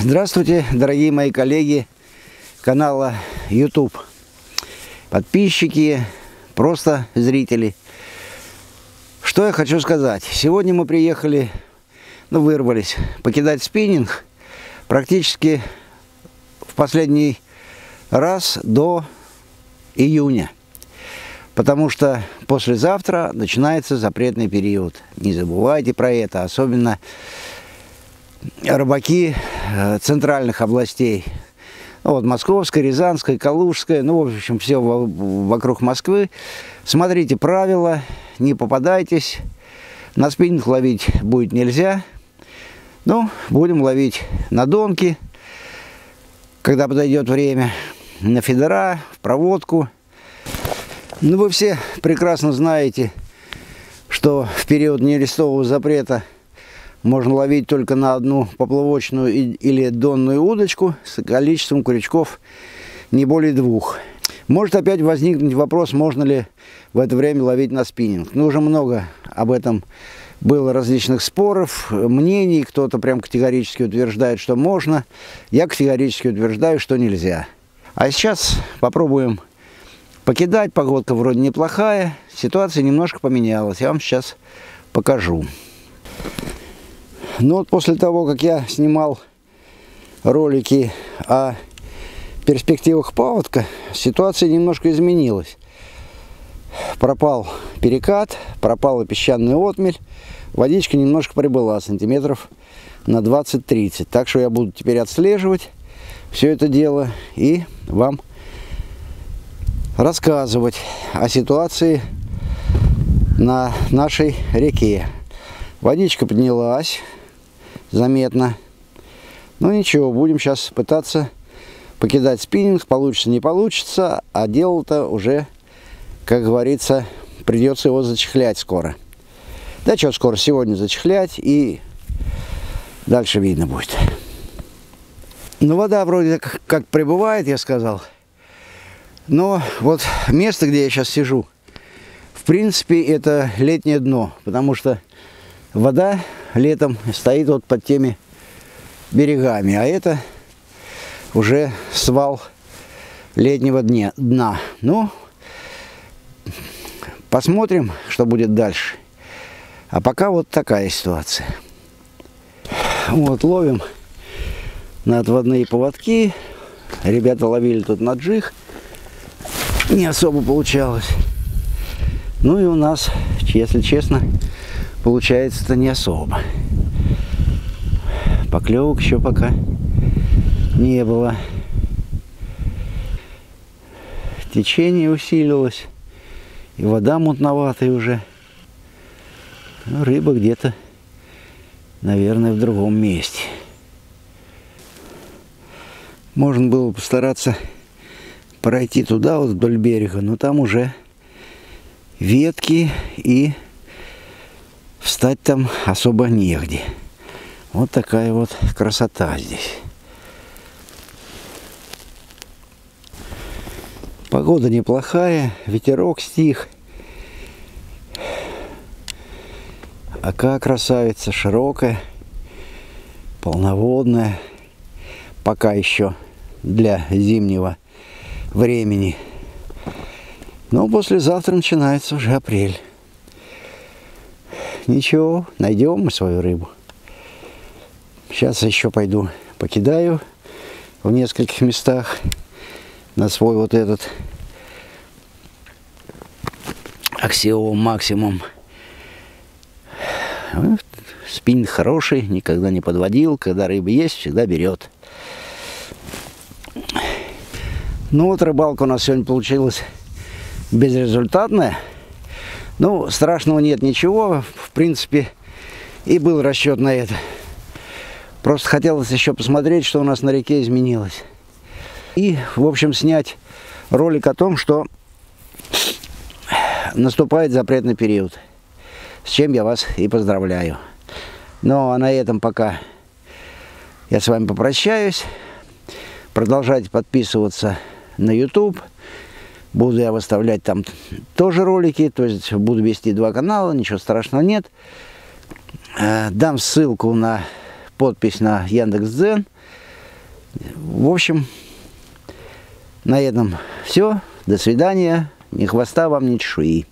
Здравствуйте, дорогие мои коллеги канала YouTube, подписчики, просто зрители. Что я хочу сказать. Сегодня мы приехали, вырвались покидать спиннинг практически в последний раз до июня. Потому что послезавтра начинается запретный период. Не забывайте про это, особенно рыбаки центральных областей. Вот, Московская, Рязанская, Калужская, в общем, все вокруг Москвы. Смотрите правила, не попадайтесь. На спиннинг ловить будет нельзя. Будем ловить на донки, когда подойдет время, на фидера, в проводку. Вы все прекрасно знаете, что в период нелистового запрета можно ловить только на одну поплавочную или донную удочку с количеством крючков не более двух. Может опять возникнуть вопрос, можно ли в это время ловить на спиннинг. Уже много об этом было различных споров, мнений. Кто-то прям категорически утверждает, что можно. Я категорически утверждаю, что нельзя. А сейчас попробуем покидать. Погодка вроде неплохая. Ситуация немножко поменялась. Я вам сейчас покажу. После того, как я снимал ролики о перспективах паводка, ситуация немножко изменилась. Пропал перекат, пропала песчаная отмель, водичка немножко прибыла сантиметров на 20-30. Так что я буду теперь отслеживать все это дело и вам рассказывать о ситуации на нашей реке. Водичка поднялась заметно. Ничего, будем сейчас пытаться покидать спиннинг. Получится, не получится, а дело-то уже, как говорится, придется его зачехлять скоро. Да что скоро, сегодня зачехлять, и дальше видно будет. Вода вроде как прибывает, я сказал. Но вот место, где я сейчас сижу, в принципе, это летнее дно, потому что вода летом стоит вот под теми берегами, а это уже свал летнего дна. Посмотрим, что будет дальше. А пока вот такая ситуация. Ловим на отводные поводки. Ребята ловили тут на джиг. Не особо получалось. И у нас, если честно, получается-то не особо. Поклевок еще пока не было. Течение усилилось. И вода мутноватая уже. Рыба где-то, наверное, в другом месте. Можно было постараться пройти туда, вот вдоль берега, но там уже ветки и встать там особо негде. Вот такая вот красота здесь. Погода неплохая, ветерок стих. Ака красавица, широкая, полноводная. Пока еще для зимнего времени. Но послезавтра начинается уже апрель. Ничего, найдем мы свою рыбу. Сейчас еще пойду покидаю в нескольких местах на свой вот этот аксиом максимум. Спиннинг хороший, никогда не подводил. Когда рыба есть, всегда берет. Рыбалка у нас сегодня получилась безрезультатная. Страшного нет ничего, в принципе, и был расчет на это. Просто хотелось еще посмотреть, что у нас на реке изменилось. И, в общем, снять ролик о том, что наступает запретный период. С чем я вас и поздравляю. А на этом пока я с вами попрощаюсь. Продолжайте подписываться на YouTube. Буду я выставлять там тоже ролики, то есть буду вести два канала, ничего страшного нет. Дам ссылку на подпись на Яндекс.Дзен. В общем, на этом все. До свидания. Ни хвоста вам, ни чешуи.